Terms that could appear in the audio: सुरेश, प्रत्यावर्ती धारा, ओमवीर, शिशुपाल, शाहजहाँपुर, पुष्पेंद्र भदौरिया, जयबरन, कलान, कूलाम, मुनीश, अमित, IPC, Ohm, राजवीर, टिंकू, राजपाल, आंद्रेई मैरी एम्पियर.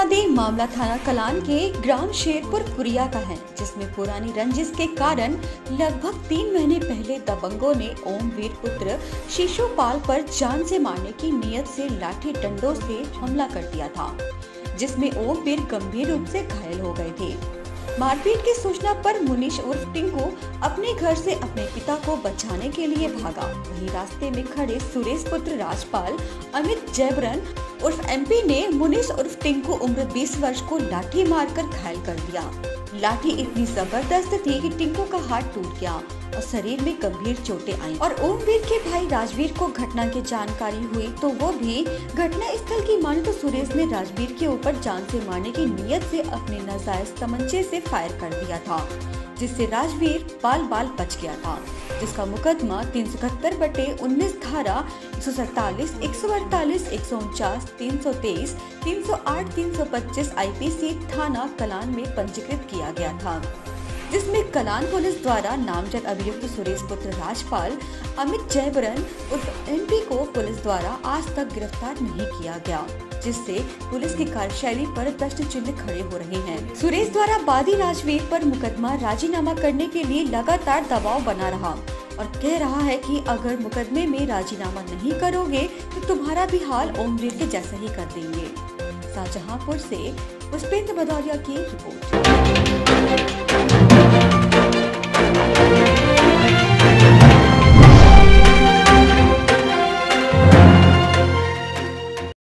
बता दें मामला थाना कलान के ग्राम शेरपुर पुरिया का है, जिसमें पुरानी रंजिश के कारण लगभग 3 महीने पहले दबंगों ने ओमवीर पुत्र शिशुपाल पर जान से मारने की नियत से लाठी डंडों से हमला कर दिया था, जिसमें ओमवीर गंभीर रूप से घायल हो गए थे। मारपीट की सूचना पर मुनीश उर्फ टिंकू अपने घर से अपने पिता को बचाने के लिए भागा। वहीं रास्ते में खड़े सुरेश पुत्र राजपाल, अमित जयबरन उर्फ एमपी ने मुनीश उर्फ टिंकू उम्र 20 वर्ष को लाठी मारकर घायल कर दिया। लाठी इतनी जबरदस्त थी कि टिंकू का हाथ टूट गया और शरीर में गंभीर चोटें आईं। और ओमवीर के भाई राजवीर को घटना की जानकारी हुई तो वो भी घटना स्थल की माने तो सुरेश ने राजवीर के ऊपर जान से मारने की नियत से अपने नाजायज तमंचे से फायर कर दिया था, जिससे राजवीर बाल बाल बच गया था, जिसका मुकदमा 371/19 धारा 147, 148, 149, 323, 308, 325 IPC थाना कलान में पंजीकृत किया गया था, जिसमें कलान पुलिस द्वारा नामजद अभियुक्त सुरेश पुत्र राजपाल, अमित जयबरन उर्फ एमपी को पुलिस द्वारा आज तक गिरफ्तार नहीं किया गया, जिससे पुलिस की कार्यशैली पर प्रश्न चिन्ह खड़े हो रहे हैं। सुरेश द्वारा बादी राजवीर पर मुकदमा राजीनामा करने के लिए लगातार दबाव बना रहा और कह रहा है कि अगर मुकदमे में राजीनामा नहीं करोगे तो तुम्हारा भी हाल ओमवीर के जैसा ही कर देंगे। शाहजहाँपुर से पुष्पेंद्र भदौरिया की रिपोर्ट।